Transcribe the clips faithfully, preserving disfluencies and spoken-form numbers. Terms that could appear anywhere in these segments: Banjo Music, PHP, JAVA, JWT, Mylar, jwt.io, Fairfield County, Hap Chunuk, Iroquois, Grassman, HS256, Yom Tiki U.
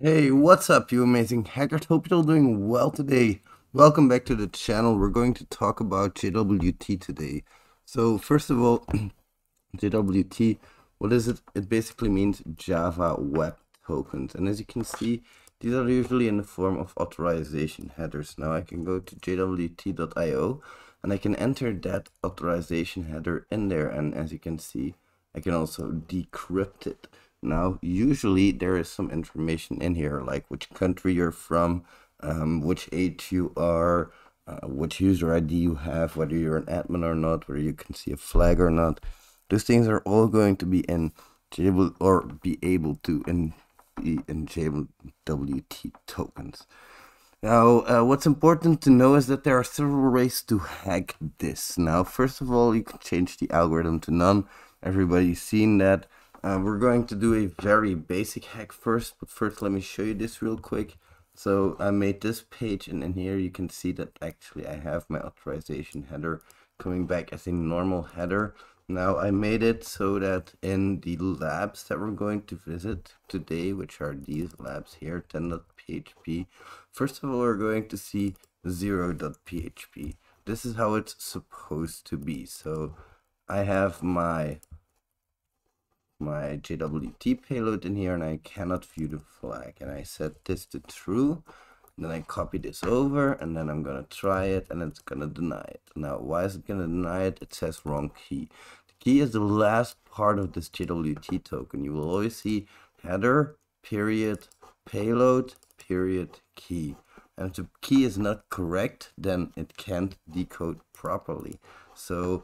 Hey, what's up you amazing hackers? Hope you're all doing well today. Welcome back to the channel. We're going to talk about J W T today. So first of all, J W T, what is it? It basically means Java web tokens. And as you can see, these are usually in the form of authorization headers. Now I can go to J W T dot I O and I can enter that authorization header in there. And as you can see, I can also decrypt it. Now, usually there is some information in here, like which country you're from, um, which age you are, uh, which user I D you have, whether you're an admin or not, whether you can see a flag or not. Those things are all going to be in J W T or be able to in, in J W T tokens. Now, uh, what's important to know is that there are several ways to hack this. Now, first of all, you can change the algorithm to none. Everybody's seen that. Uh, we're going to do a very basic hack first, but first let me show you this real quick. So I made this page, and in here you can see that actually I have my authorization header coming back as a normal header. Now I made it so that in the labs that we're going to visit today, which are these labs here, ten dot P H P, first of all we're going to see zero dot P H P. This is how it's supposed to be. So I have my my J W T payload in here, and I cannot view the flag, and I set this to true, and then I copy this over, and then I'm gonna try it, and it's gonna deny it. Now why is it gonna deny it? It says wrong key. The key is the last part of this J W T token. You will always see header period payload period key, and if the key is not correct, then it can't decode properly. So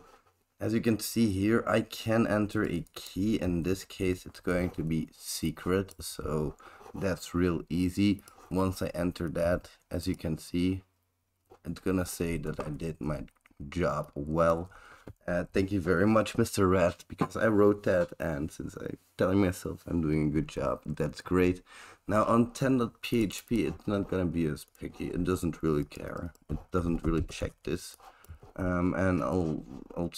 as you can see here, I can enter a key. In this case, it's going to be secret. So that's real easy. Once I enter that, as you can see, it's gonna say that I did my job well. Uh, thank you very much, Mister Rat, because I wrote that. And since I'm telling myself I'm doing a good job, that's great. Now on ten dot P H P, it's not gonna be as picky. It doesn't really care. It doesn't really check this. Um, and I'll, I'll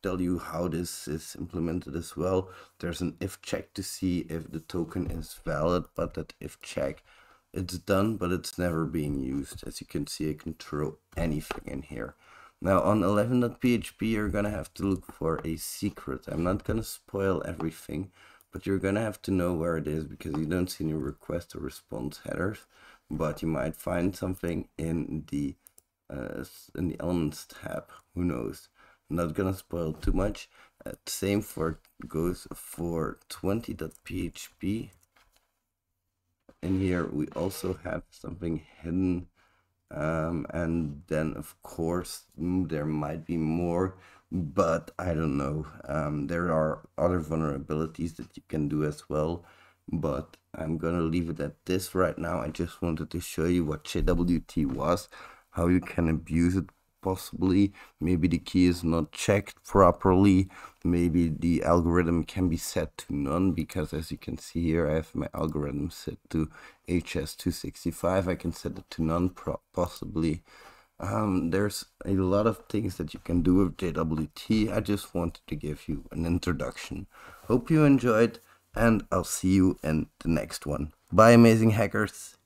tell you how this is implemented as well. There's an if check to see if the token is valid, but that if check, it's done, but it's never being used. As you can see, I can throw anything in here. Now on eleven dot P H P, you're gonna have to look for a secret. I'm not gonna spoil everything, but you're gonna have to know where it is, because you don't see any request or response headers, but you might find something in the uh, in the elements tab. Who knows? Not gonna spoil too much. Uh, same for goes for twenty dot P H P. In here we also have something hidden, um, and then of course there might be more, but I don't know. Um, there are other vulnerabilities that you can do as well, but I'm gonna leave it at this right now. I just wanted to show you what J W T was, how you can abuse it. Possibly, maybe the key is not checked properly, maybe the algorithm can be set to none, because as you can see here, I have my algorithm set to H S two sixty-five. I can set it to none possibly. Um, there's a lot of things that you can do with J W T. I just wanted to give you an introduction. Hope you enjoyed, and I'll see you in the next one. Bye amazing hackers!